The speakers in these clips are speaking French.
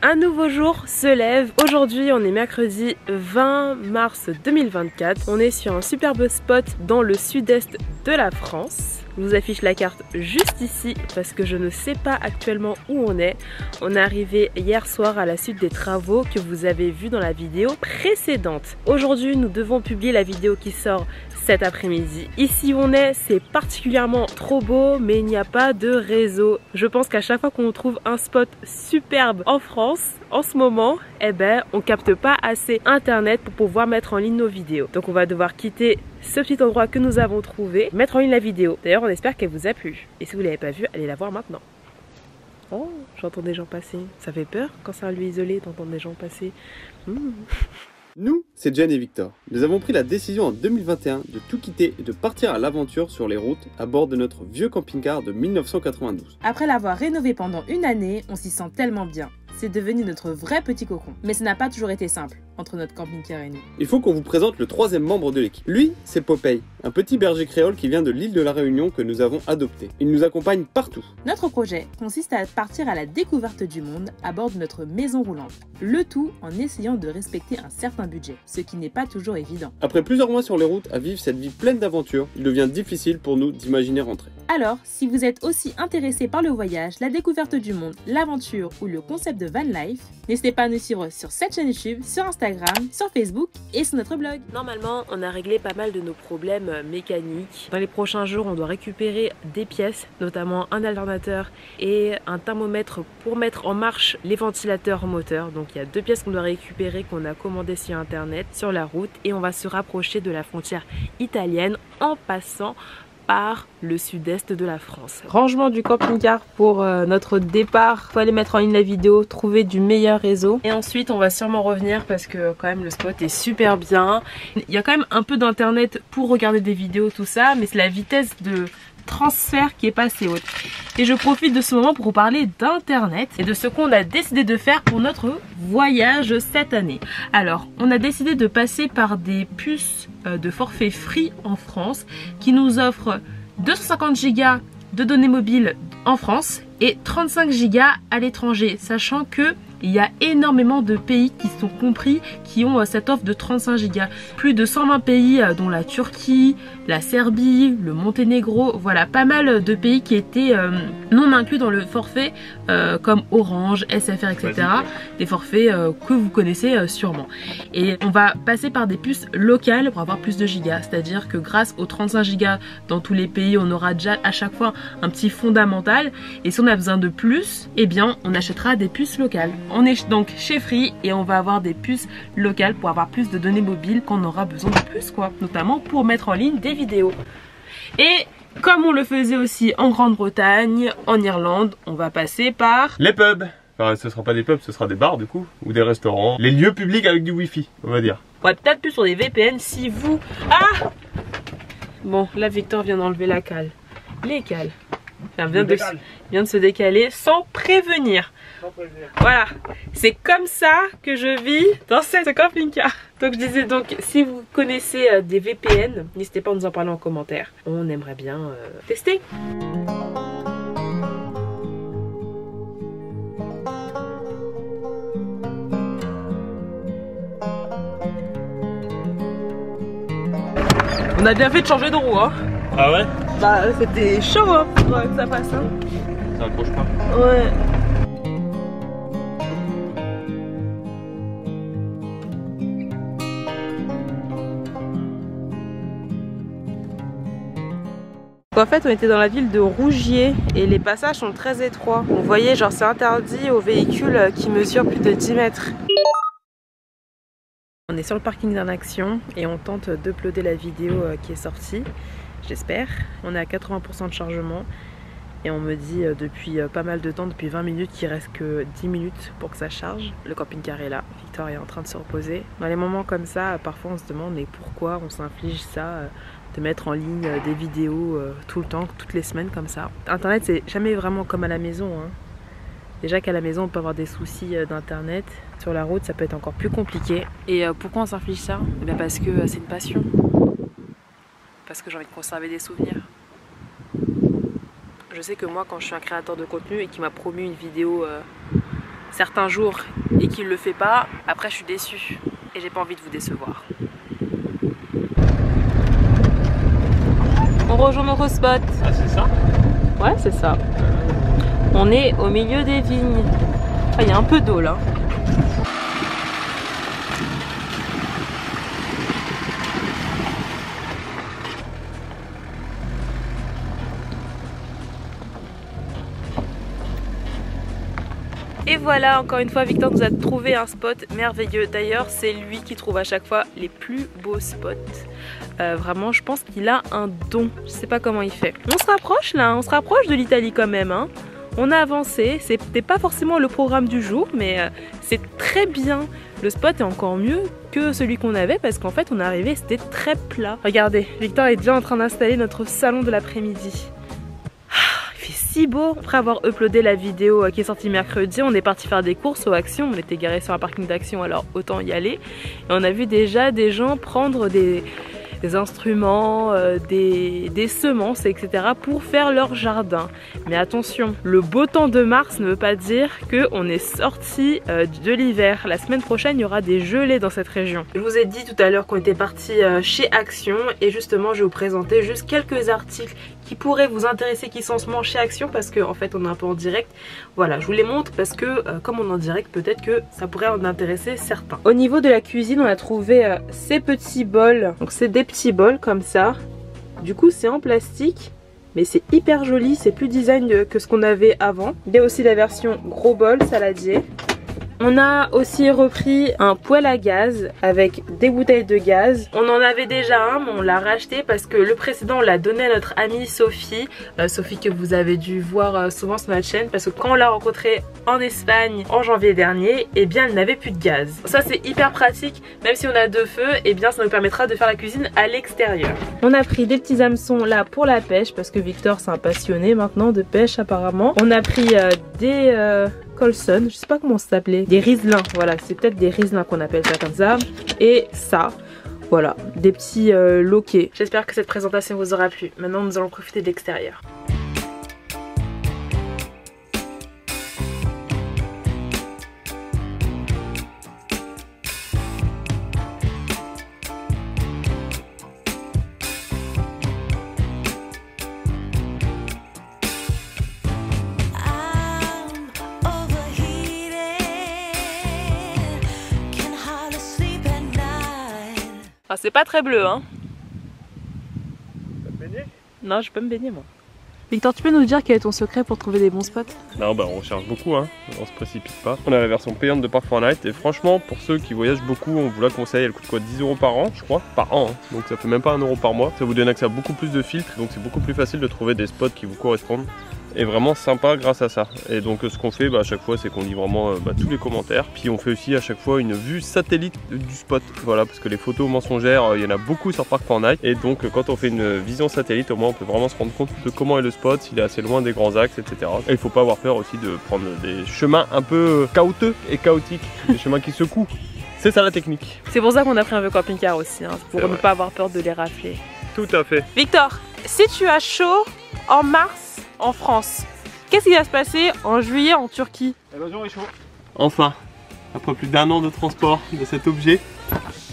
Un nouveau jour se lève. Aujourd'hui, on est mercredi 20 mars 2024. On est sur un superbe spot dans le sud-est de la France. Je vous affiche la carte juste ici parce que je ne sais pas actuellement où on est. On est arrivé hier soir à la suite des travaux que vous avez vu dans la vidéo précédente. Aujourd'hui, nous devons publier la vidéo qui sort cet après-midi. Ici où on est, c'est particulièrement trop beau, mais il n'y a pas de réseau. Je pense qu'à chaque fois qu'on trouve un spot superbe en France, en ce moment, eh ben, on capte pas assez internet pour pouvoir mettre en ligne nos vidéos. Donc on va devoir quitter ce petit endroit que nous avons trouvé, mettre en ligne la vidéo. D'ailleurs, on espère qu'elle vous a plu. Et si vous ne l'avez pas vue, allez la voir maintenant. Oh, j'entends des gens passer. Ça fait peur quand c'est un lieu isolé d'entendre des gens passer. Nous, c'est Jen et Victor. Nous avons pris la décision en 2021 de tout quitter et de partir à l'aventure sur les routes à bord de notre vieux camping-car de 1992. Après l'avoir rénové pendant une année, on s'y sent tellement bien. C'est devenu notre vrai petit cocon. Mais ça n'a pas toujours été simple entre notre camping-car et nous. Il faut qu'on vous présente le troisième membre de l'équipe. Lui, c'est Popeye, un petit berger créole qui vient de l'île de la Réunion que nous avons adopté. Il nous accompagne partout. Notre projet consiste à partir à la découverte du monde à bord de notre maison roulante. Le tout en essayant de respecter un certain budget, ce qui n'est pas toujours évident. Après plusieurs mois sur les routes à vivre cette vie pleine d'aventures, il devient difficile pour nous d'imaginer rentrer. Alors, si vous êtes aussi intéressé par le voyage, la découverte du monde, l'aventure ou le concept de van life, n'hésitez pas à nous suivre sur cette chaîne YouTube, sur Instagram, sur Facebook et sur notre blog. Normalement, on a réglé pas mal de nos problèmes mécaniques. Dans les prochains jours, on doit récupérer des pièces, notamment un alternateur et un thermomètre pour mettre en marche les ventilateurs moteurs. Donc il y a deux pièces qu'on doit récupérer, qu'on a commandées sur internet, sur la route, et on va se rapprocher de la frontière italienne en passant par le sud-est de la France. Rangement du camping-car pour notre départ. Faut aller mettre en ligne la vidéo, trouver du meilleur réseau. Et ensuite, on va sûrement revenir parce que quand même le spot est super bien. Il y a quand même un peu d'internet pour regarder des vidéos, tout ça, mais c'est la vitesse de transfert qui est pas assez haute. Et je profite de ce moment pour vous parler d'internet et de ce qu'on a décidé de faire pour notre voyage cette année. Alors, on a décidé de passer par des puces de forfait Free en France qui nous offrent 250 Go de données mobiles en France et 35 Go à l'étranger, sachant que il y a énormément de pays qui sont compris, qui ont cette offre de 35 Go. Plus de 120 pays, dont la Turquie, la Serbie, le Monténégro. Voilà, pas mal de pays qui étaient non inclus dans le forfait, comme Orange, SFR, etc. Des forfaits que vous connaissez sûrement. Et on va passer par des puces locales pour avoir plus de gigas. C'est-à-dire que grâce aux 35 Go dans tous les pays, on aura déjà à chaque fois un petit fondamental. Et si on a besoin de plus, eh bien, on achètera des puces locales. On est donc chez Free et on va avoir des puces locales pour avoir plus de données mobiles qu'on aura besoin de plus, quoi. Notamment pour mettre en ligne des vidéos. Et comme on le faisait aussi en Grande-Bretagne, en Irlande, on va passer par les pubs. Enfin, ce ne sera pas des pubs, ce sera des bars du coup, ou des restaurants. Les lieux publics avec du wifi, on va dire. On va peut-être plus sur des VPN si vous... Ah ! Bon, là Victor vient d'enlever la cale. Les cales. Enfin, vient de se décaler sans prévenir. Voilà, c'est comme ça que je vis dans cette camping-car. Donc je disais, donc si vous connaissez des VPN, n'hésitez pas à nous en parler en commentaire. On aimerait bien tester. On a bien fait de changer de roue, hein. Ah ouais? Bah c'était chaud, hein, pour que ça passe, hein. Ça accroche pas. Ouais. En fait, on était dans la ville de Rougier et les passages sont très étroits. On voyait, genre, c'est interdit aux véhicules qui mesurent plus de 10 mètres. On est sur le parking d'Action et on tente d'uploader la vidéo qui est sortie, j'espère. On est à 80% de chargement et on me dit depuis pas mal de temps, depuis 20 minutes, qu'il reste que 10 minutes pour que ça charge. Le camping-car est là, Victor est en train de se reposer. Dans les moments comme ça, parfois on se demande mais pourquoi on s'inflige ça, de mettre en ligne des vidéos tout le temps, toutes les semaines comme ça. Internet, c'est jamais vraiment comme à la maison, hein. Déjà qu'à la maison on peut avoir des soucis d'internet, sur la route ça peut être encore plus compliqué. Et pourquoi on s'inflige ça? Eh bien parce que c'est une passion, parce que j'ai envie de conserver des souvenirs. Je sais que moi, quand je suis un créateur de contenu et qu'il m'a promu une vidéo certains jours et qu'il le fait pas, après je suis déçue et j'ai pas envie de vous décevoir. On rejoint notre spot. Ah c'est ça? Ouais c'est ça. On est au milieu des vignes. Ah, il y a un peu d'eau là. Et voilà, encore une fois, Victor nous a trouvé un spot merveilleux. D'ailleurs, c'est lui qui trouve à chaque fois les plus beaux spots. Vraiment, je pense qu'il a un don. Je sais pas comment il fait. On se rapproche là, on se rapproche de l'Italie quand même. Hein. On a avancé. C'était pas forcément le programme du jour, mais c'est très bien. Le spot est encore mieux que celui qu'on avait parce qu'en fait, on est arrivé, c'était très plat. Regardez, Victor est déjà en train d'installer notre salon de l'après-midi. Si beau. Après avoir uploadé la vidéo qui est sortie mercredi, on est parti faire des courses au Action. On était garé sur un parking d'Action, alors autant y aller. Et on a vu déjà des gens prendre des instruments, des semences, etc. pour faire leur jardin. Mais attention, le beau temps de mars ne veut pas dire qu'on est sorti de l'hiver. La semaine prochaine, il y aura des gelées dans cette région. Je vous ai dit tout à l'heure qu'on était parti chez Action et justement, je vais vous présenter juste quelques articles qui pourraient vous intéresser, qui sont en ce moment chez Action parce qu'en fait on est un peu en direct. Voilà, je vous les montre parce que comme on est en direct, peut-être que ça pourrait en intéresser certains. Au niveau de la cuisine, on a trouvé ces petits bols. Donc c'est des petits bols comme ça. Du coup c'est en plastique, mais c'est hyper joli, c'est plus design que ce qu'on avait avant. Il y a aussi la version gros bol saladier. On a aussi repris un poêle à gaz avec des bouteilles de gaz. On en avait déjà un mais on l'a racheté parce que le précédent on l'a donné à notre amie Sophie. Sophie que vous avez dû voir souvent sur notre chaîne parce que quand on l'a rencontrée en Espagne en janvier dernier, eh bien elle n'avait plus de gaz. Ça c'est hyper pratique, même si on a deux feux, eh bien ça nous permettra de faire la cuisine à l'extérieur. On a pris des petits hameçons là pour la pêche parce que Victor c'est un passionné maintenant de pêche apparemment. On a pris des... Colson, je sais pas comment ça s'appelait, des riselins, voilà, c'est peut-être des riselins qu'on appelle ça comme ça, et ça, voilà, des petits loquets. J'espère que cette présentation vous aura plu. Maintenant, nous allons profiter de l'extérieur. Ah, c'est pas très bleu, hein. Tu peux te baigner? Non, je peux me baigner, moi. Victor, tu peux nous dire quel est ton secret pour trouver des bons spots? Non, bah on cherche beaucoup, hein. On se précipite pas. On a la version payante de Park4Night et franchement, pour ceux qui voyagent beaucoup, on vous la conseille. Elle coûte quoi, 10 € par an, je crois, par an. Hein. Donc ça fait même pas 1 € par mois. Ça vous donne accès à beaucoup plus de filtres, donc c'est beaucoup plus facile de trouver des spots qui vous correspondent. Est vraiment sympa grâce à ça. Et donc ce qu'on fait à chaque fois, c'est qu'on lit vraiment tous les commentaires. Puis on fait aussi à chaque fois une vue satellite du spot. Voilà, parce que les photos mensongères, il y en a beaucoup sur Park4Night. Et donc quand on fait une vision satellite, au moins on peut vraiment se rendre compte de comment est le spot, s'il est assez loin des grands axes, etc. Et il faut pas avoir peur aussi de prendre des chemins un peu chaotiques et chaotiques, des chemins qui secouent. C'est ça la technique. C'est pour ça qu'on a pris un vieux camping-car aussi, hein, pour ne pas avoir peur de les rafler. Tout à fait. Victor, si tu as chaud en mars, en France, qu'est-ce qui va se passer en juillet en Turquie? L'évasion est chaud. Enfin, après plus d'1 an de transport de cet objet,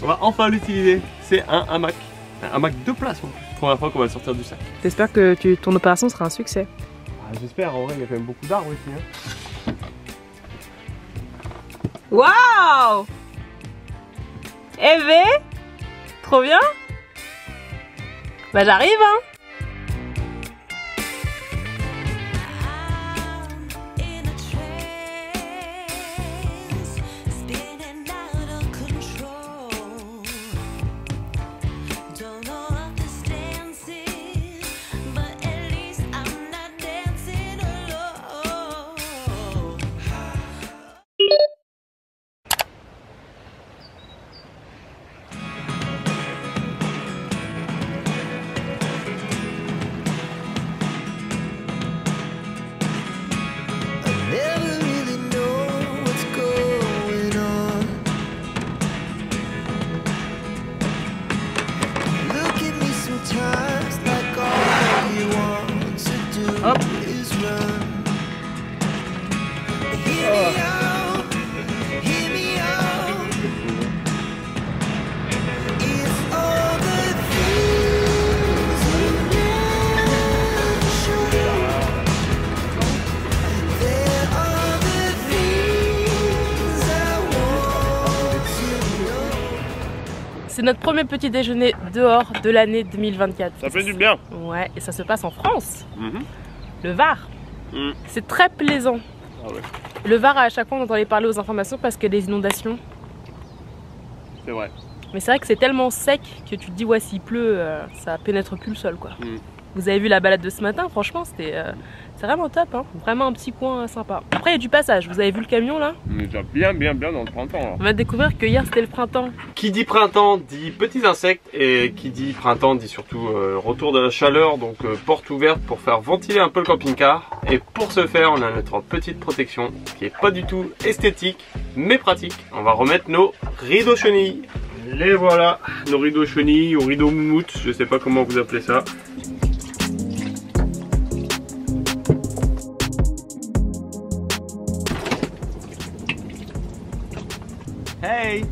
on va enfin l'utiliser. C'est un hamac. Un hamac de place en plus. Première fois qu'on va le sortir du sac. J'espère que ton opération sera un succès. Ah, j'espère, en vrai il y a quand même beaucoup d'arbres ici. Waouh! Eh ben, trop bien. Bah j'arrive hein. Hop. Oh. C'est notre premier petit déjeuner dehors de l'année 2024. Ça fait du bien. Ouais, et ça se passe en France. Le Var. C'est très plaisant. Ah ouais. Le Var, à chaque fois, on entend les parler aux informations parce qu'il y a des inondations. C'est vrai. Mais c'est vrai que c'est tellement sec que tu te dis, ouais, s'il pleut, ça pénètre plus le sol, quoi. Vous avez vu la balade de ce matin, franchement, c'était c'est vraiment top, hein. Vraiment un petit coin sympa. Après, il y a du passage, vous avez vu le camion là? On est déjà bien dans le printemps là. On va découvrir que hier c'était le printemps. Qui dit printemps dit petits insectes et qui dit printemps dit surtout retour de la chaleur, donc porte ouverte pour faire ventiler un peu le camping-car. Et pour ce faire, on a notre petite protection qui est pas du tout esthétique mais pratique. On va remettre nos rideaux chenilles. Les voilà, nos rideaux chenilles ou rideaux moumoutes, je sais pas comment vous appelez ça. Hey.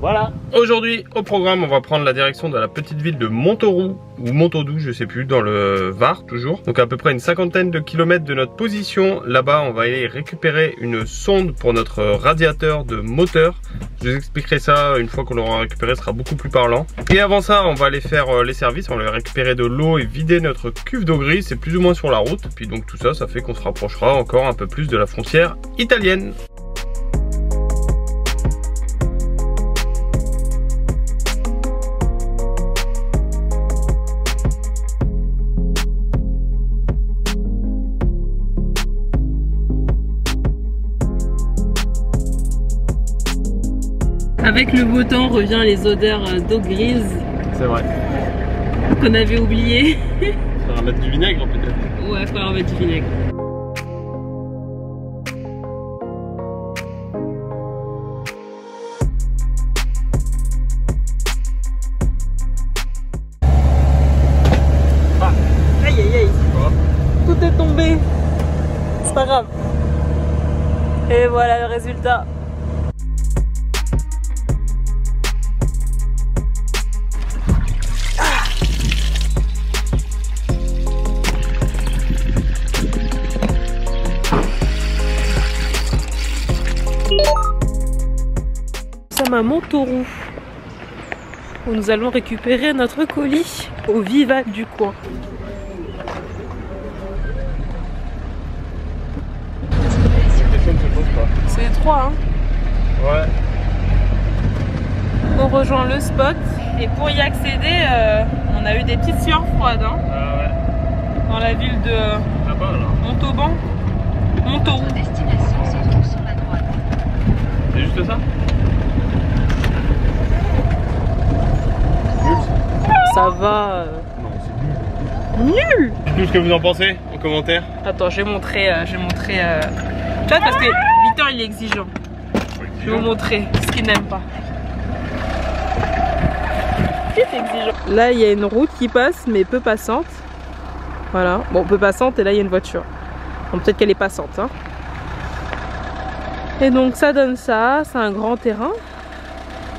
Voilà. Aujourd'hui au programme, on va prendre la direction de la petite ville de Montauroux ou Montaudou, je sais plus, dans le Var toujours. Donc à peu près une cinquantaine de kilomètres de notre position. Là-bas, on va aller récupérer une sonde pour notre radiateur de moteur. Je vous expliquerai ça une fois qu'on l'aura récupéré, ce sera beaucoup plus parlant. Et avant ça, on va aller faire les services, on va récupérer de l'eau et vider notre cuve d'eau grise. C'est plus ou moins sur la route. Puis donc tout ça, ça fait qu'on se rapprochera encore un peu plus de la frontière italienne. Avec le beau temps revient les odeurs d'eau grise. C'est vrai. Qu'on avait oublié. Faut leur mettre du vinaigre peut-être. Ouais, faut leur mettre du vinaigre. Ah. Aïe aïe aïe. Quoi? Tout est tombé. C'est pas grave. Et voilà le résultat. À Montauroux où nous allons récupérer notre colis au Viva du coin. C'est étroit, hein? Ouais. On rejoint le spot et pour y accéder, on a eu des petites sueurs froides, hein? Ah ouais. Dans la ville de Montauban. Montauroux. Destination se trouve sur la droite. C'est juste ça? Ça va. Non, c'est nul. Nul. Dites-nous ce que vous en pensez en commentaire. Attends, je vais montrer. Tu vois, parce que Victor il est exigeant. Je vais vous montrer ce qu'il n'aime pas. C'est exigeant. Là, il y a une route qui passe, mais peu passante. Voilà. Bon, peu passante, et là, il y a une voiture. Bon, peut-être qu'elle est passante. Hein. Et donc, ça donne ça. C'est un grand terrain.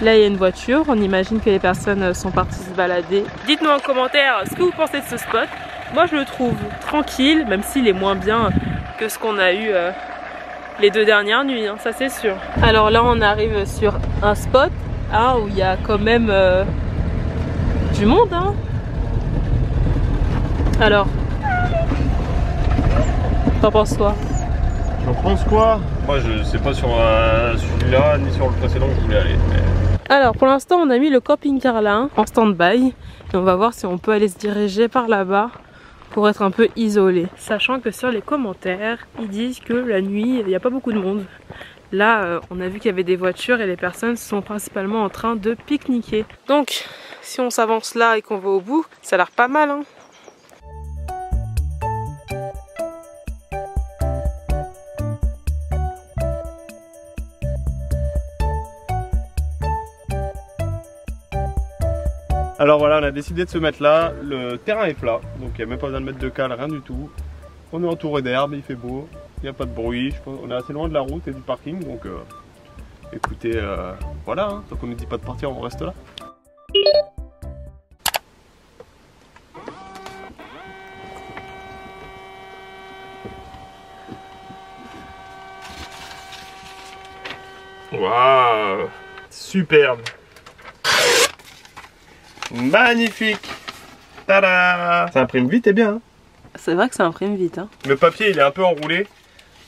Là il y a une voiture, on imagine que les personnes sont parties se balader. Dites-nous en commentaire ce que vous pensez de ce spot. Moi je le trouve tranquille, même s'il est moins bien que ce qu'on a eu les deux dernières nuits, hein, ça c'est sûr. Alors là on arrive sur un spot hein, où il y a quand même du monde. Hein. Alors, t'en penses quoi? J'en pense quoi? Moi je sais pas sur celui-là ni sur le précédent que je voulais aller. Mais... Alors pour l'instant on a mis le camping-car là hein, en stand-by et on va voir si on peut aller se diriger par là-bas pour être un peu isolé. Sachant que sur les commentaires ils disent que la nuit il n'y a pas beaucoup de monde. Là on a vu qu'il y avait des voitures et les personnes sont principalement en train de pique-niquer. Donc si on s'avance là et qu'on va au bout, ça a l'air pas mal hein. Alors voilà, on a décidé de se mettre là, le terrain est plat, donc il n'y a même pas besoin de mettre de cale, rien du tout. On est entouré d'herbe, il fait beau, il n'y a pas de bruit, je pense, on est assez loin de la route et du parking, donc écoutez, voilà, hein, tant qu'on ne dit pas de partir, on reste là. Waouh! Superbe. Magnifique. Tada. Ça imprime vite et bien. Hein. C'est vrai que ça imprime vite. Hein. Le papier, il est un peu enroulé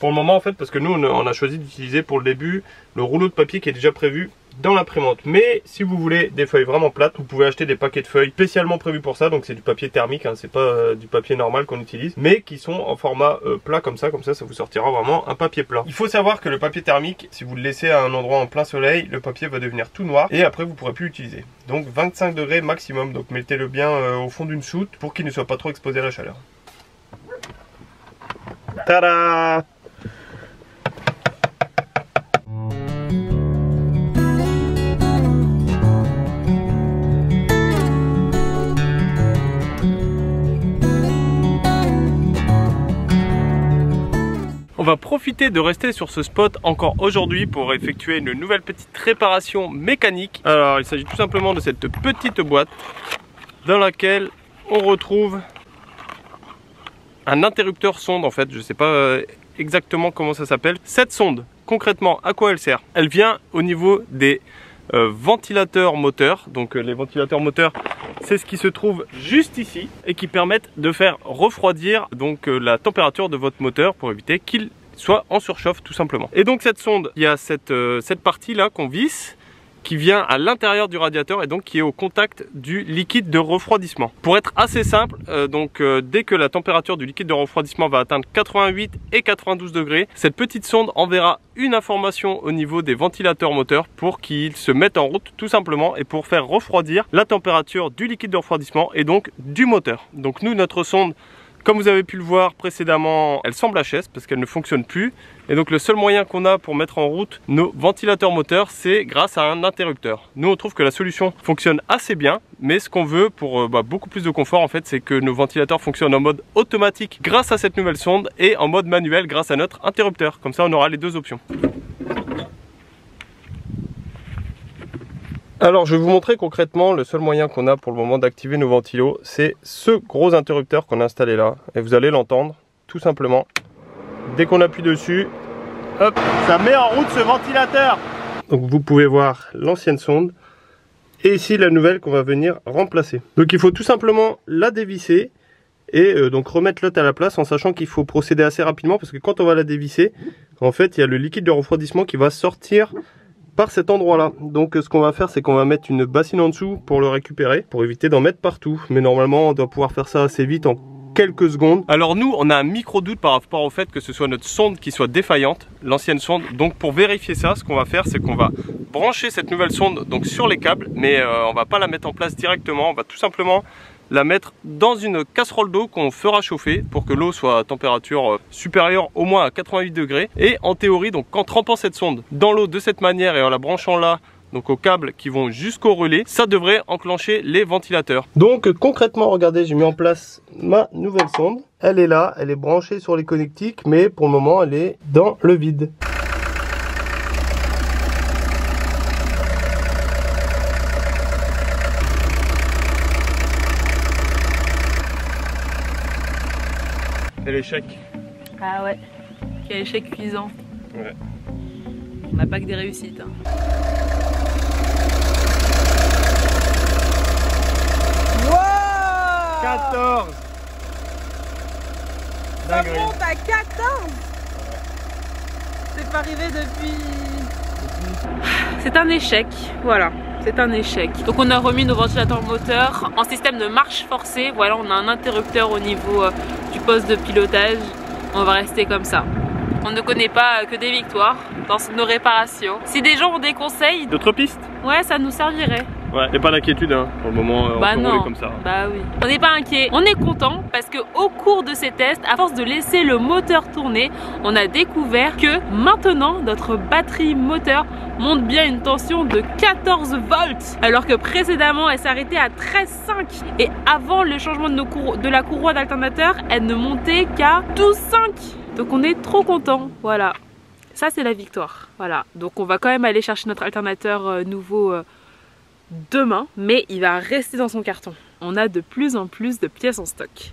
pour le moment en fait, parce que nous, on a choisi d'utiliser pour le début le rouleau de papier qui est déjà prévu dans l'imprimante. Mais si vous voulez des feuilles vraiment plates, vous pouvez acheter des paquets de feuilles spécialement prévus pour ça. Donc c'est du papier thermique, hein, c'est pas du papier normal qu'on utilise, mais qui sont en format plat comme ça, ça vous sortira vraiment un papier plat. Il faut savoir que le papier thermique, si vous le laissez à un endroit en plein soleil, le papier va devenir tout noir et après vous pourrez plus l'utiliser. Donc 25 degrés maximum, donc mettez-le bien au fond d'une soute pour qu'il ne soit pas trop exposé à la chaleur. Tada! On va profiter de rester sur ce spot encore aujourd'hui pour effectuer une nouvelle petite réparation mécanique. Alors il s'agit tout simplement de cette petite boîte dans laquelle on retrouve un interrupteur sonde en fait, je sais pas exactement comment ça s'appelle. Cette sonde, concrètement à quoi elle sert? Elle vient au niveau des ventilateurs moteurs, donc les ventilateurs moteurs c'est ce qui se trouve juste ici et qui permettent de faire refroidir donc la température de votre moteur pour éviter qu'il soit en surchauffe tout simplement. Et donc cette sonde, il y a cette partie là qu'on visse qui vient à l'intérieur du radiateur et donc qui est au contact du liquide de refroidissement. Pour être assez simple, dès que la température du liquide de refroidissement va atteindre 88 et 92 degrés, cette petite sonde enverra une information au niveau des ventilateurs moteurs pour qu'ils se mettent en route tout simplement et pour faire refroidir la température du liquide de refroidissement et donc du moteur. Donc nous, notre sonde, comme vous avez pu le voir précédemment, elle semble HS parce qu'elle ne fonctionne plus. Et donc le seul moyen qu'on a pour mettre en route nos ventilateurs moteurs, c'est grâce à un interrupteur. Nous on trouve que la solution fonctionne assez bien, mais ce qu'on veut pour beaucoup plus de confort en fait, c'est que nos ventilateurs fonctionnent en mode automatique grâce à cette nouvelle sonde et en mode manuel grâce à notre interrupteur. Comme ça on aura les deux options. Alors je vais vous montrer concrètement le seul moyen qu'on a pour le moment d'activer nos ventilos, c'est ce gros interrupteur qu'on a installé là et vous allez l'entendre tout simplement. Dès qu'on appuie dessus, hop, ça met en route ce ventilateur. Donc vous pouvez voir l'ancienne sonde et ici la nouvelle qu'on va venir remplacer. Donc il faut tout simplement la dévisser et donc remettre l'autre à la place en sachant qu'il faut procéder assez rapidement parce que quand on va la dévisser, en fait il y a le liquide de refroidissement qui va sortir par cet endroit là. Donc ce qu'on va faire c'est qu'on va mettre une bassine en dessous pour le récupérer, pour éviter d'en mettre partout, mais normalement on doit pouvoir faire ça assez vite en quelques secondes. Alors nous on a un micro doute par rapport au fait que ce soit notre sonde qui soit défaillante, l'ancienne sonde. Donc pour vérifier ça, ce qu'on va faire c'est qu'on va brancher cette nouvelle sonde donc sur les câbles, mais on va pas la mettre en place directement, on va tout simplement la mettre dans une casserole d'eau qu'on fera chauffer pour que l'eau soit à température supérieure au moins à 88 degrés. Et en théorie, donc en trempant cette sonde dans l'eau de cette manière et en la branchant là, donc aux câbles qui vont jusqu'au relais, ça devrait enclencher les ventilateurs. Donc concrètement, regardez, j'ai mis en place ma nouvelle sonde. Elle est là, elle est branchée sur les connectiques, mais pour le moment, elle est dans le vide. Quel échec. Ah ouais, quel échec cuisant. Ouais. On n'a pas que des réussites. Hein. Wow, 14. Ça monte à 14. C'est pas arrivé depuis... C'est un échec, voilà. C'est un échec. Donc on a remis nos ventilateurs moteurs en système de marche forcée. Voilà, on a un interrupteur au niveau du poste de pilotage. On va rester comme ça. On ne connaît pas que des victoires dans nos réparations. Si des gens ont des conseils... D'autres pistes? Ouais, ça nous servirait. Ouais, et pas d'inquiétude hein, pour le moment, on peut rouler comme ça. Bah oui. On n'est pas inquiet, on est content parce que au cours de ces tests, à force de laisser le moteur tourner, on a découvert que maintenant notre batterie moteur monte bien une tension de 14 volts alors que précédemment elle s'arrêtait à 13,5 et avant le changement de la courroie d'alternateur, elle ne montait qu'à 12,5. Donc on est trop content, voilà. Ça c'est la victoire, voilà. Donc on va quand même aller chercher notre alternateur nouveau demain, mais il va rester dans son carton. On a de plus en plus de pièces en stock.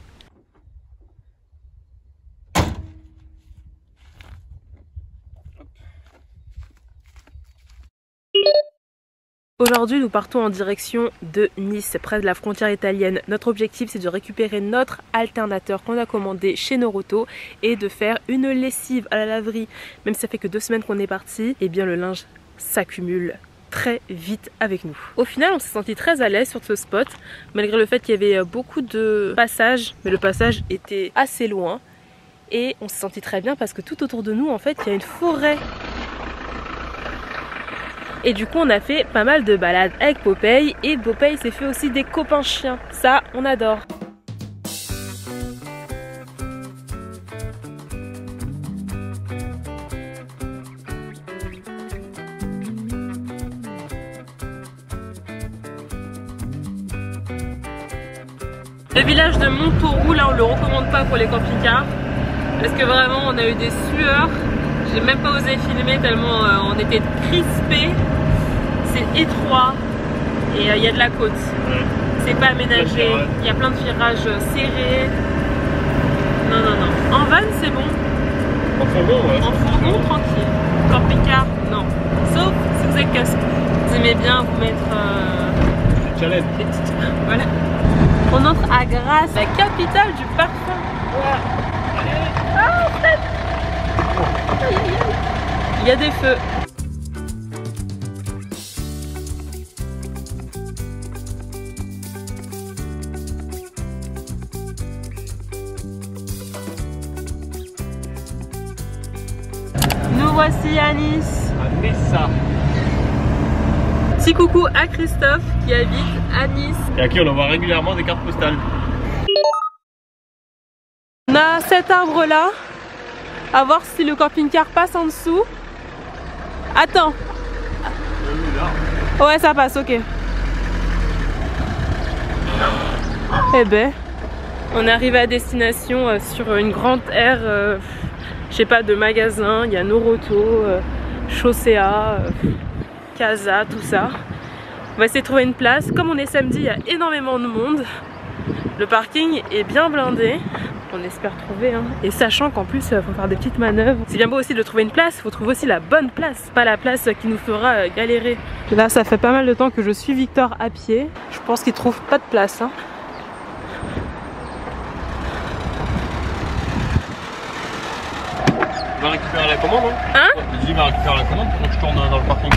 Aujourd'hui nous partons en direction de Nice, près de la frontière italienne. Notre objectif c'est de récupérer notre alternateur qu'on a commandé chez Norauto et de faire une lessive à la laverie. Même si ça fait que 2 semaines qu'on est parti, et bien le linge s'accumule très vite avec nous. Au final on s'est senti très à l'aise sur ce spot, malgré le fait qu'il y avait beaucoup de passages, mais le passage était assez loin. Et on s'est senti très bien parce que tout autour de nous en fait il y a une forêt. Et du coup on a fait pas mal de balades avec Popeye, et Popeye s'est fait aussi des copains chiens, ça on adore. Le village de Montauroux, là on le recommande pas pour les camping-cars, parce que vraiment on a eu des sueurs. J'ai même pas osé filmer tellement on était crispés. C'est étroit et il y a de la côte. Ouais. C'est pas aménagé, il y a plein de virages serrés. Non, non, non. En van, c'est bon. En fourgon, ouais. En fourgon, tranquille. Camping-car, non. Sauf si vous êtes casse-cou. Vous aimez bien vous mettre. Des challenges. Des petites... Voilà. On entre à Grasse, la capitale du parfum. Ouais. Ah, en fait. Il y a des feux. Nous voici à Nice. À Nice. Petit coucou à Christophe qui habite à Nice. Et à qui on envoie régulièrement des cartes postales. On a cet arbre là. À voir si le camping-car passe en dessous. Attends. Ouais, ça passe, ok. Eh ben, on arrive à destination sur une grande aire, je sais pas, de magasins. Il y a Norauto, Chausséa, Kaza, tout ça. On va essayer de trouver une place. Comme on est samedi, il y a énormément de monde. Le parking est bien blindé. On espère trouver hein. Et sachant qu'en plus faut faire des petites manœuvres. C'est bien beau aussi de trouver une place, faut trouver aussi la bonne place, pas la place qui nous fera galérer. Là ça fait pas mal de temps que je suis Victor à pied. Je pense qu'il trouve pas de place hein. Il va récupérer la commande hein. Il va récupérer la commande pour que je tourne dans le parking.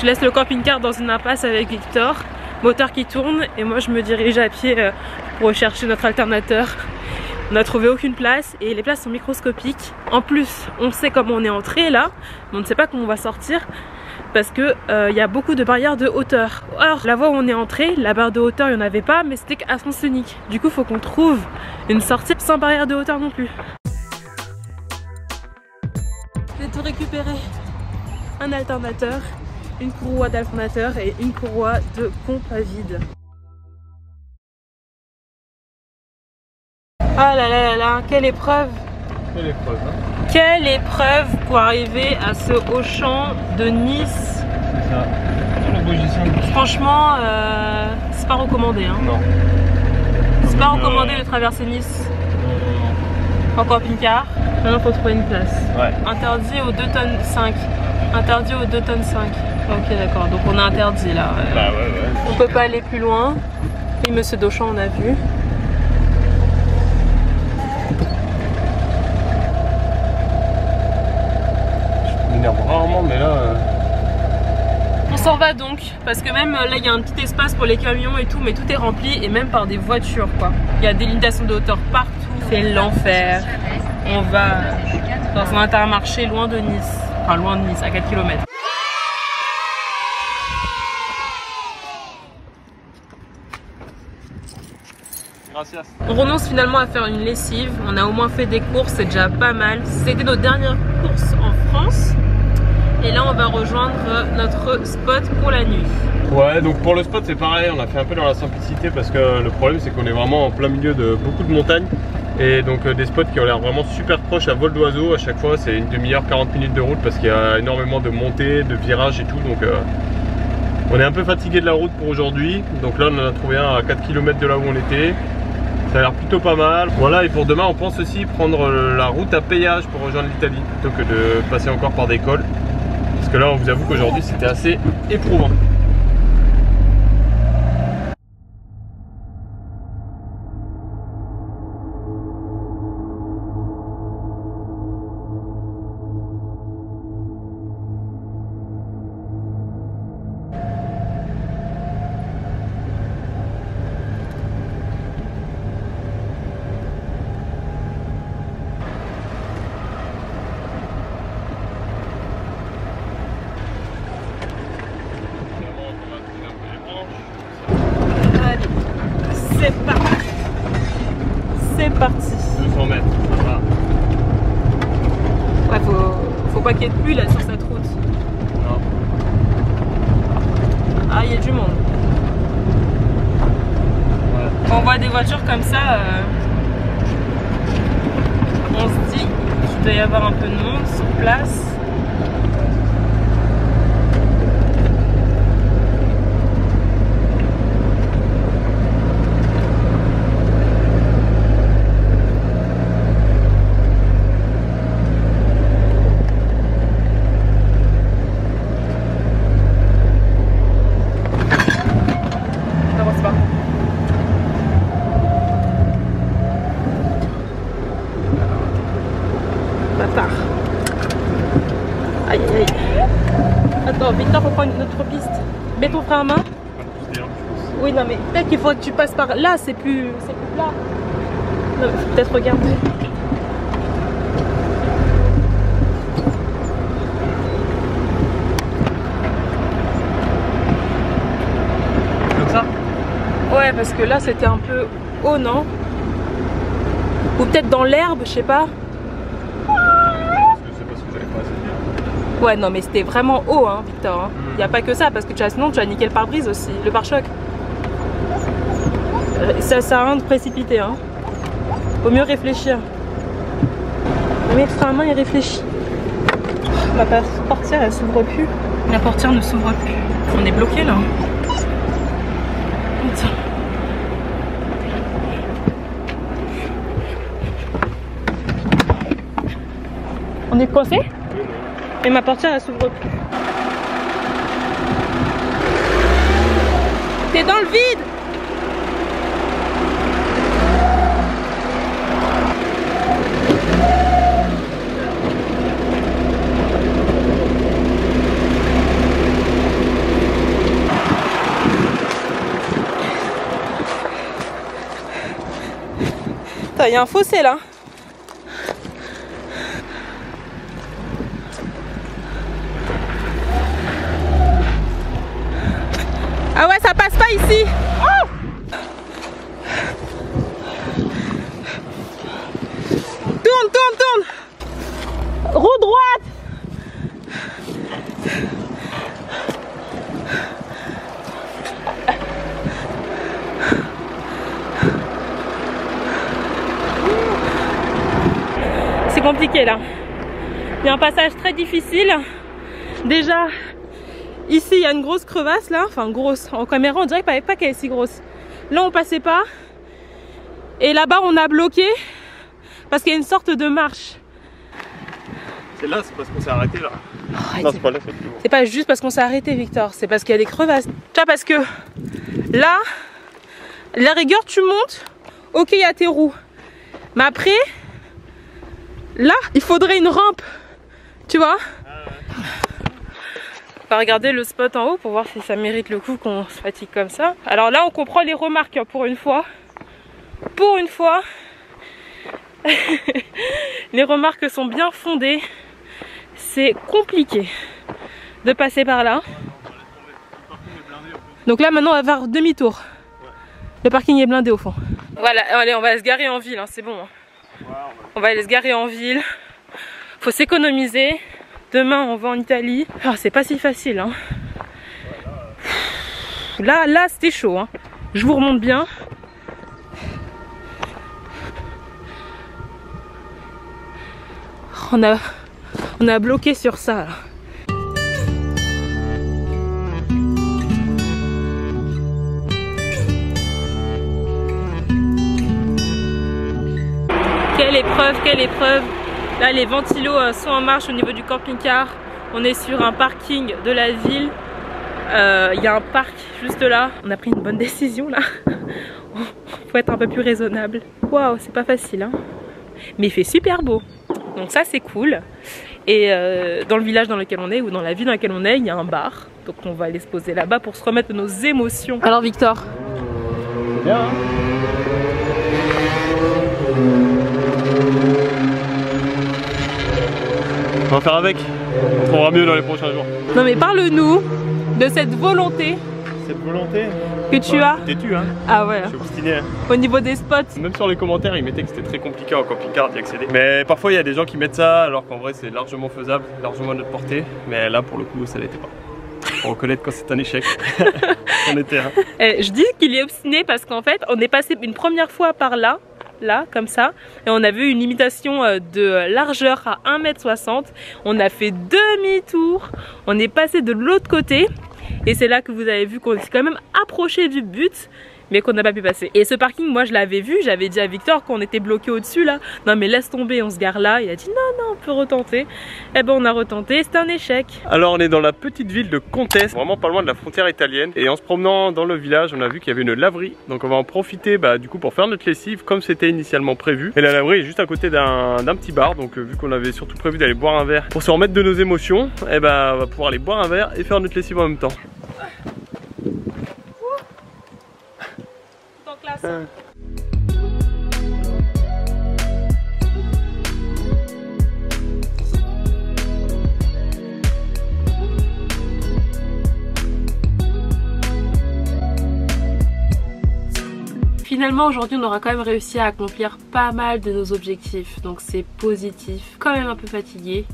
Je laisse le camping-car dans une impasse avec Victor, moteur qui tourne, et moi je me dirige à pied pour rechercher notre alternateur. On n'a trouvé aucune place et les places sont microscopiques. En plus, on sait comment on est entré là, mais on ne sait pas comment on va sortir parce que y a beaucoup de barrières de hauteur. Or, la voie où on est entré, la barre de hauteur, il n'y en avait pas, mais c'était à sens unique. Du coup, il faut qu'on trouve une sortie sans barrière de hauteur non plus. J'ai tout récupéré. Un alternateur, une courroie d'alternateur et une courroie de pompe à vide. Ah là là là là, quelle épreuve! Quelle épreuve, hein? Quelle épreuve pour arriver à ce Auchan de Nice! C'est ça, le beau ici. Franchement, c'est pas recommandé. Hein. Non. C'est pas recommandé de traverser Nice. En camping-car. Maintenant, faut trouver une place. Ouais. Interdit aux 2,5 tonnes. Interdit aux 2,5 tonnes. Ok, d'accord, donc on a interdit là. Bah ouais, ouais. On peut pas aller plus loin. Et monsieur d'Auchan, on a vu. Rarement, mais là. On s'en va donc, parce que même là il y a un petit espace pour les camions et tout, mais tout est rempli et même par des voitures quoi. Il y a des limitations de hauteur partout, c'est l'enfer. On va dans un Intermarché loin de Nice, enfin loin de Nice, à 4 km. On renonce finalement à faire une lessive, on a au moins fait des courses, c'est déjà pas mal. C'était nos dernières courses en France. Et là on va rejoindre notre spot pour la nuit. Ouais, donc pour le spot c'est pareil, on a fait un peu dans la simplicité parce que le problème c'est qu'on est vraiment en plein milieu de beaucoup de montagnes. Et donc des spots qui ont l'air vraiment super proches à vol d'oiseau. À chaque fois c'est une demi-heure, 40 minutes de route parce qu'il y a énormément de montées, de virages et tout. Donc on est un peu fatigué de la route pour aujourd'hui. Donc là on en a trouvé un à 4 km de là où on était. Ça a l'air plutôt pas mal. Voilà, et pour demain on pense aussi prendre la route à péage pour rejoindre l'Italie plutôt que de passer encore par des cols. Parce que là on vous avoue qu'aujourd'hui c'était assez éprouvant. 100 mètres, ça va. Ouais, faut pas qu'il y ait de pluie là sur cette route. Non. Ah, il y a du monde. Ouais. Quand on voit des voitures comme ça, on se dit qu'il doit y avoir un peu de monde sur place. Il faut que tu passes par là, c'est plus là. Non, faut peut-être regarder. Comme ça? Ouais, parce que là c'était un peu haut, non? Ou peut-être dans l'herbe, je sais pas. C'est parce que j'avais pas assez bien. Ouais, non, mais c'était vraiment haut, hein, Victor. Il n'y a pas que ça, parce que sinon tu as niqué le pare-brise aussi, le pare-choc. Ça sert à rien de précipiter, hein. Vaut mieux réfléchir. Le mec frein à main, il réfléchit. Ma portière, elle s'ouvre plus. La portière ne s'ouvre plus. On est bloqué là. Putain. On est coincé? Et ma portière, elle s'ouvre plus. T'es dans le vide! Il y a un fossé là. Ah ouais, ça passe pas ici. Oh, tourne. Roue droite. Compliqué là, il y a un passage très difficile. Déjà ici il y a une grosse crevasse là, enfin grosse, en caméra on dirait pas qu'elle est si grosse. Là on passait pas et là-bas on a bloqué parce qu'il y a une sorte de marche. C'est là, c'est parce qu'on s'est arrêté là. Oh, non, c'est pas là, c'est pas juste parce qu'on s'est arrêté, Victor, c'est parce qu'il y a des crevasses. Tu vois, parce que là, la rigueur tu montes, ok il y a tes roues, mais après là, il faudrait une rampe, tu vois. On va regarder le spot en haut pour voir si ça mérite le coup qu'on se fatigue comme ça. Alors là, on comprend les remarques pour une fois. Pour une fois, les remarques sont bien fondées. C'est compliqué de passer par là. Donc là, maintenant, on va faire demi-tour. Le parking est blindé au fond. Voilà, allez, on va se garer en ville, hein, c'est bon. Hein. On va aller se garer en ville. Faut s'économiser. Demain on va en Italie. Oh, c'est pas si facile, hein. Là c'était chaud, hein. Je vous remonte bien. On a bloqué sur ça là. Quelle épreuve. Là les ventilos sont en marche au niveau du camping-car. On est sur un parking de la ville. Il y a un parc juste là. On a pris une bonne décision là. Faut être un peu plus raisonnable. Waouh, c'est pas facile, hein. Mais il fait super beau. Donc ça c'est cool. Et dans le village dans lequel on est, ou dans la ville dans laquelle on est, il y a un bar. Donc on va aller se poser là-bas pour se remettre de nos émotions. Alors Victor. C'est bien, hein. On va faire avec, on trouvera mieux dans les prochains jours. Non mais parle-nous de cette volonté. Cette volonté que tu as. Têtu, hein. Ah ouais. Je suis obstiné. Hein. Au niveau des spots. Même sur les commentaires, ils mettaient que c'était très compliqué en camping-car d'y accéder. Mais parfois, il y a des gens qui mettent ça, alors qu'en vrai, c'est largement faisable, largement à notre portée. Mais là, pour le coup, ça l'était pas. On reconnaître quand c'est un échec. On était. Hein. Je dis qu'il est obstiné parce qu'en fait, on est passé une première fois par là. Là comme ça, et on a vu une limitation de largeur à 1,60 m. On a fait demi-tour, on est passé de l'autre côté, et c'est là que vous avez vu qu'on s'est quand même approché du but, mais qu'on n'a pas pu passer. Et ce parking, moi je l'avais vu, j'avais dit à Victor qu'on était bloqué au-dessus là. Non mais laisse tomber, on se gare là. Il a dit non, non, on peut retenter. Eh ben on a retenté, c'est un échec. Alors on est dans la petite ville de Contes, vraiment pas loin de la frontière italienne. Et en se promenant dans le village, on a vu qu'il y avait une laverie. Donc on va en profiter du coup pour faire notre lessive comme c'était initialement prévu. Et la laverie est juste à côté d'un petit bar. Donc vu qu'on avait surtout prévu d'aller boire un verre pour se remettre de nos émotions, eh ben on va pouvoir aller boire un verre et faire notre lessive en même temps. Finalement aujourd'hui on aura quand même réussi à accomplir pas mal de nos objectifs, donc c'est positif, quand même un peu fatigué.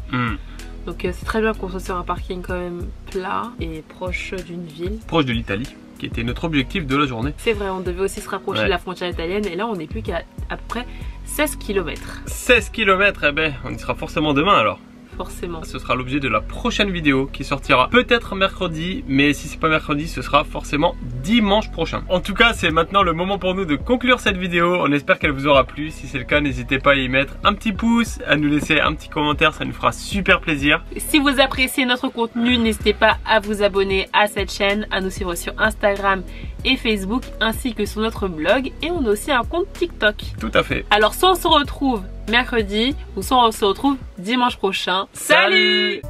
Donc c'est très bien qu'on soit sur un parking quand même plat et proche d'une ville. Proche de l'Italie, qui était notre objectif de la journée. C'est vrai, on devait aussi se rapprocher de la frontière italienne et là on n'est plus qu'à à peu près 16 km. 16 km, eh ben on y sera forcément demain alors. Forcément. Ce sera l'objet de la prochaine vidéo qui sortira peut-être mercredi, mais si c'est pas mercredi, ce sera forcément dimanche prochain. En tout cas, c'est maintenant le moment pour nous de conclure cette vidéo. On espère qu'elle vous aura plu. Si c'est le cas, n'hésitez pas à y mettre un petit pouce, à nous laisser un petit commentaire, ça nous fera super plaisir. Si vous appréciez notre contenu, n'hésitez pas à vous abonner à cette chaîne, à nous suivre sur Instagram et Facebook, ainsi que sur notre blog, et on a aussi un compte TikTok. Tout à fait. Alors soit on se retrouve mercredi, ou soit on se retrouve dimanche prochain. Salut !